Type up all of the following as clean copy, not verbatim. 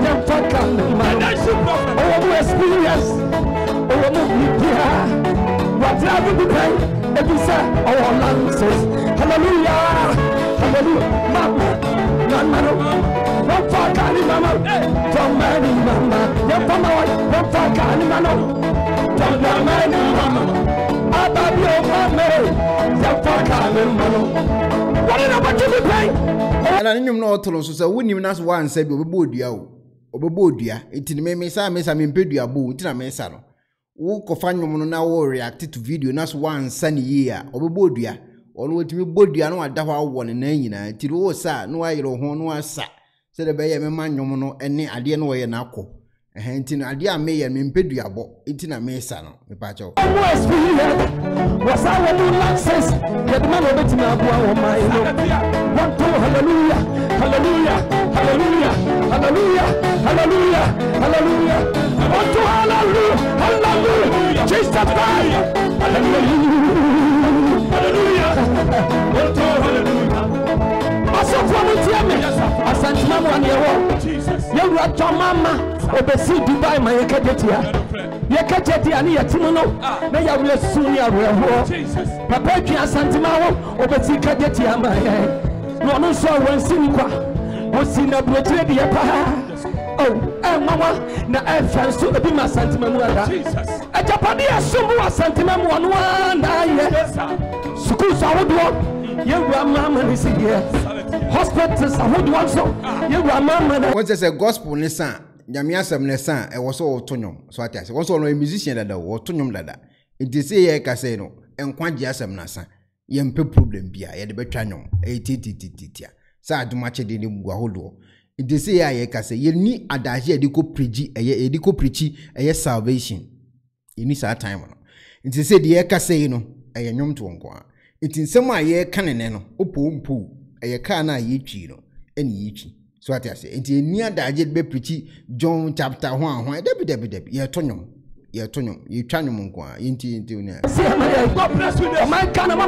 So what I say, it's near that be pretty John chapter 1. Why, Debbie, you're Tonum, God bless you, my kind of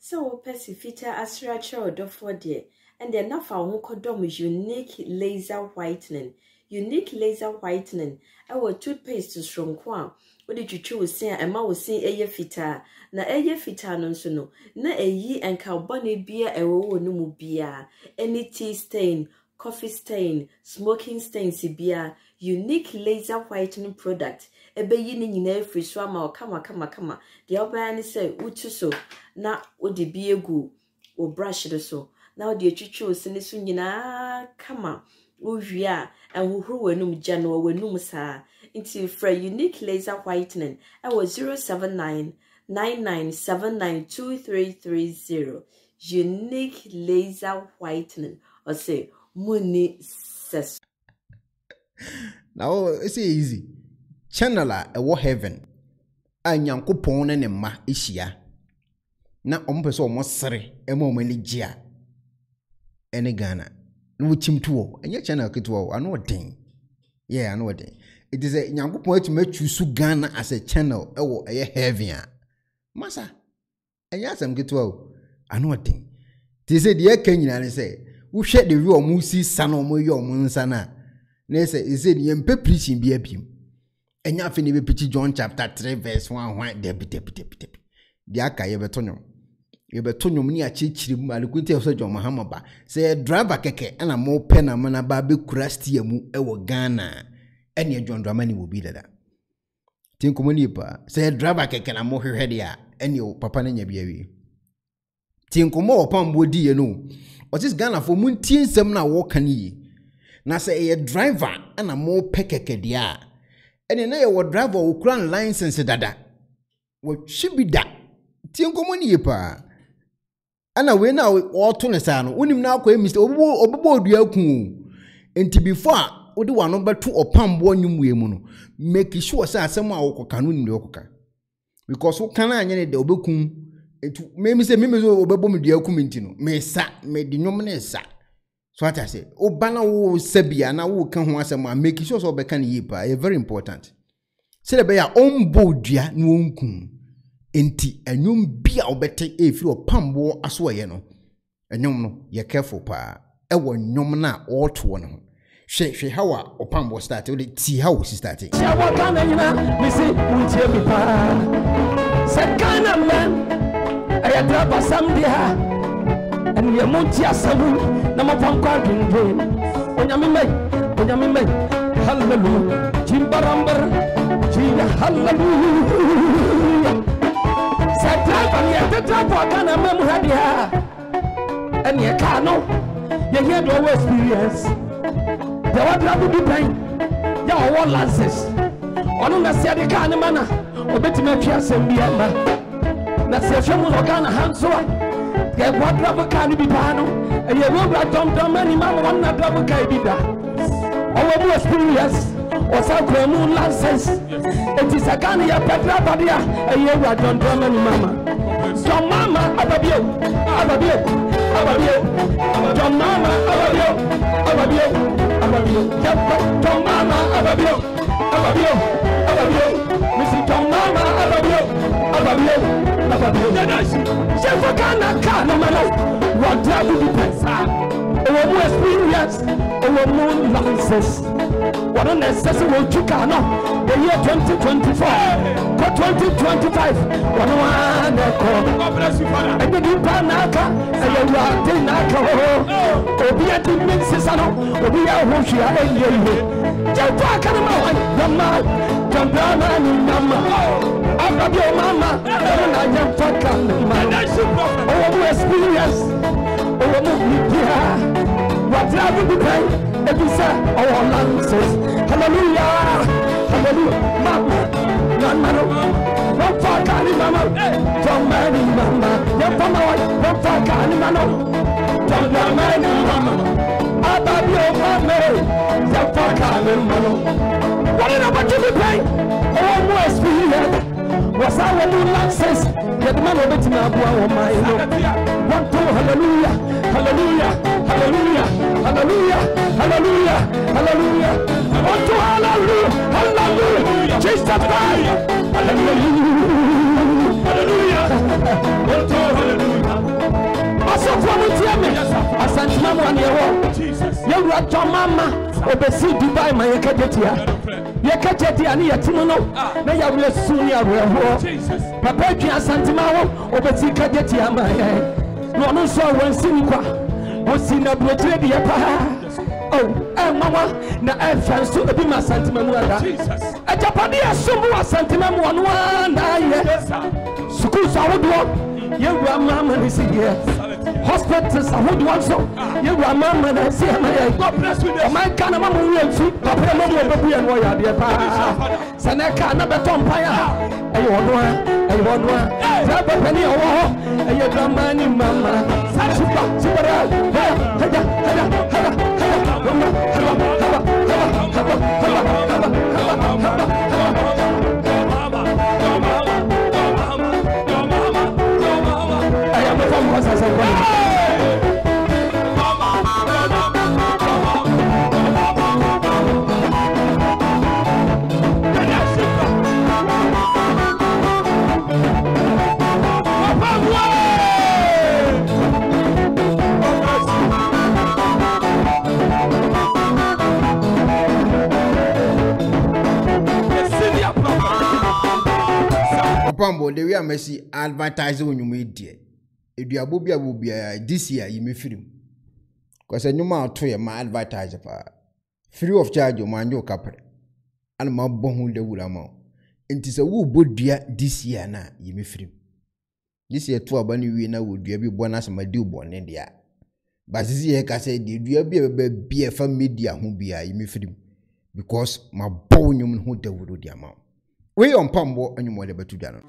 So, Pacifita Asracha or Dofodie, and then now for Wonkodom is unique laser whitening. Unique laser whitening. Our toothpaste to strong kwa. What did you choose? Say, and ma was saying, Eye Fita. Na Eye Fita non so no. Na Eye and carbonate beer and woe no mu beer. Any tea stain, coffee stain, smoking stain, si beer. Unique laser whitening product. Ebe yini nyine free swama kama de oba ni say utu so na odebie egu o brush de so na odetwitwe osini so nyina kama ohwia enhuhuru wanum jana wanum saa inti free unique laser whitening I was 07999792330 unique laser whitening or say money ses now it's easy channeler ewo heaven anyankopon ne ma ehia na ompese omosere emomani gia ene Ghana no wuchimtuo enye channel ketuo ano odin yeah ano odin it is a nyankopon atumachusu Ghana as a channel ewo eye heaven a masa enye asem ketuo ano odin they say the ekanyina ne say wo hwe de wi omusi sana omoyo omunsa na ne say is say nyempe preaching bia bim Enya fini be piti John chapter 3 verse 1 why debit. Dia ka ye betonyo. Ye betonyo ni achichiri mu alikwete so John Mahama ba. Say driver keke ana mo pe na mana ba be kura stia mu e wo Ghana. Enya John Dramani will be that. Tin komoni pa. Say driver keke na mo hwe dia. Enya papa na nya biawi. Tin komo opa mbodi ye no. Otis Ghana for mun tin sem na wo kan yi. Na say ye driver ana mo pe keke dia. Ene na ye wo driver wo kran license dada wo chibida ti nkomo ni pa ana we na wo to ne sa no wonim na akwa mistake obobo odua ku enti before wo di wano beto opambo nwumwe mu no make sure say asem a wo koka no ni koka because wo kan anya ne de obekun etu me say me so obebo medua ku minti no me sa me di nwom ne sa so what I say obana wo sabia na wo kan ho asem a make sure so obeka ne yipa e very important say be ya ombodua na onku enti enyum bia obete e firi opambo aso ye no enyum no ye careful pa e wo nyum na oto wo no hwe hawa opambo start we ti hawa si start ya wo kan nyina mi si untie mi pa sakana man aya draba samdia and we are Montia Sabu, number one card in game. When I'm in May, hallelujah, Jimbaramba, Jina, hallelujah. Set up and yet the trap for Ghana Memoradia. And your cano, you hear the experience. The water will be playing your war lances. On the Sadi Kanamana, or Betimachias and Biamba. That's the Shamu Ghana Hansoa. Get what rubber can be done, and you will not dump down many man one that rubber can be done. Our experience was our moon lances. It is a gun here, Petra Badia, and you will not dump many mama. John Mama, Ababio, John Mama, Ababio, John Mama, Ababio, Missy John Mama, Ababio. Shefakana Kano Mano, what travel depends on our more experience, our more licenses. What a necessary to Kano, the year 2024, 2025, what one call. And the Dipanaka, and the Ratinaka, Obia Dimisano, Obia Hoshia, and Yehu. Jafakana, the man, Jambana, Nama. Abba your mama, I am fucking man. Oh, experience. Oh, no, what love you pay? If you say, our lances. Hallelujah. Hallelujah. Mama, Nanmano. Don't fuck any mama. Don't marry mama. You're from my wife. Don't fuck any mama. Don't marry mama. Abba your mama. Don't fuck any mama. What is about you pay? Oh, no, experience. Was our new lances, yet man of it in our mind. One, two, hallelujah, hallelujah, hallelujah, hallelujah, hallelujah, hallelujah. One, two, hallelujah, hallelujah, Jesus Christ, hallelujah, hallelujah, one, two, hallelujah. I saw from it here, I sent my 1 year old. Jesus, you were your mama. Obesi Dubai ma yeketete ani yetino no na ya wele suni aweho papa twa santima ho obesi kadete ama ye no no so wansini kwa osina blotre de pa oh mama na afan so ebi ma santima mu ada ejapade asombu santima mu no na ye school sawodo ye wa mama ni siye hospitals, I would want so. You remember that I say, God bless you. My kind of mama will see. Papa, mama will be and warrior. Dear Papa, Sanaka, never Tom Paya. I want one. I want one. Drop a penny or and your grandmother, mama. Super, super, I am Papa Mbode, we are messy advertising on your media. If you are Bobia will be this year, you may film. Because I know my advertiser free of charge your man your capre. And my bone de wool amount. And tis a woo boot dear this year na you may film. This year, 2 bunny winner would be bonus and my dew born in the air. But this year, I said, did you be a family dear who be a me film? Because my bone you who de wood the amount. We on Pambo and you more about to done.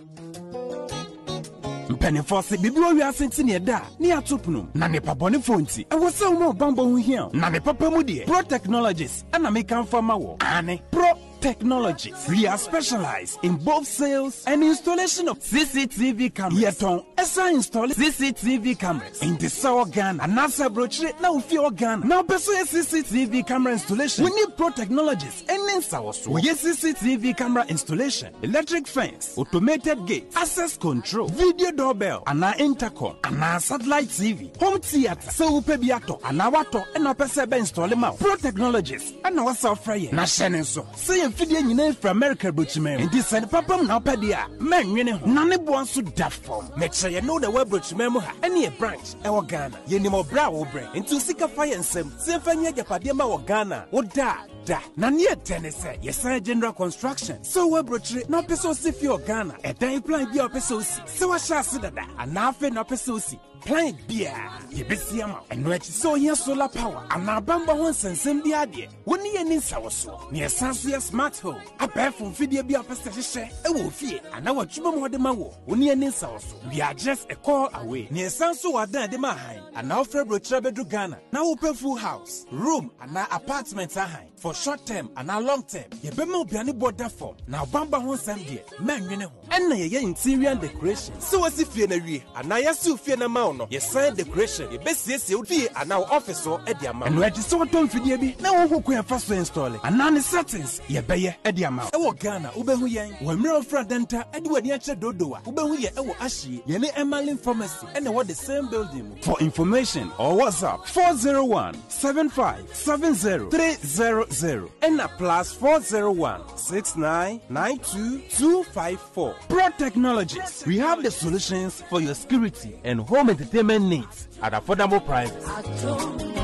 Penifossi, before we are sent in da, near Tupnum, Nane Paponi Fonti, and was so more Bambo here, Nane Papa Mudi, Pro Technologies, and I make come for Mawo, Ane Pro Technologies. We are specialized in both sales and installation of CCTV cameras. Yet on ESA install CCTV cameras in the Sour Ghana and NASA brochure now fear Ghana. Now pursue CCTV camera installation. We need Pro Technologies and in Sawasu. We need CCTV camera installation, electric fence, automated gate, access control, video doorbell, and our intercom, and our satellite TV, home theater, so Pebiato, and our water, and our Pesebe install them out. Pro Technologies and our software, Nashenenso. Say Fidian in from America, Butchman, and this and Papa Napadia, man, you know, none wants to that form. Make sure you know the web Butchman, any branch, our Ghana, Yenimo Bravo brain, and to seek a fire and some Sefania Yapadema or Ghana, or da, da, Nania Tennessee, yes, general construction. So web Butchman, no peso if you're Ghana, a day plan be a peso, so I shall sit at that, and now fin a peso. Plant beer, Yabisiama, and which so here solar power, and our bamba once and send the idea. When the end is our so near Sansuya smart home, a pair from Fidia Bia Passager, a wolf here, and our Chuma de Mawo, when the end is our so. We are just a call away near Sansu Ada de Mahain, and our February Trebedru Ghana. Now open full house, room, and our apartments are high for short term and our long term. Yabemo Biani border form, now bamba once and dear, man, you know, and the interior decoration. So as if you're in a year, and I assume you're in a mountain. Yes, sign decoration. The best yes you be and our officer at the amount. And where the sort of video now who can first install it. And none is settings. Ye bear at the amount. Our Ghana, Ubehuyan, Wemiro Fradenta, Edward Yacha Dodoa, Ubehuya, our Ashi, Yene Emmalin Pharmacy, and what the same building. For information or WhatsApp 401-7570-300 and a plus 401-6992-254. Pro Technologies. We have the solutions for your security and home entertainment needs at affordable prices.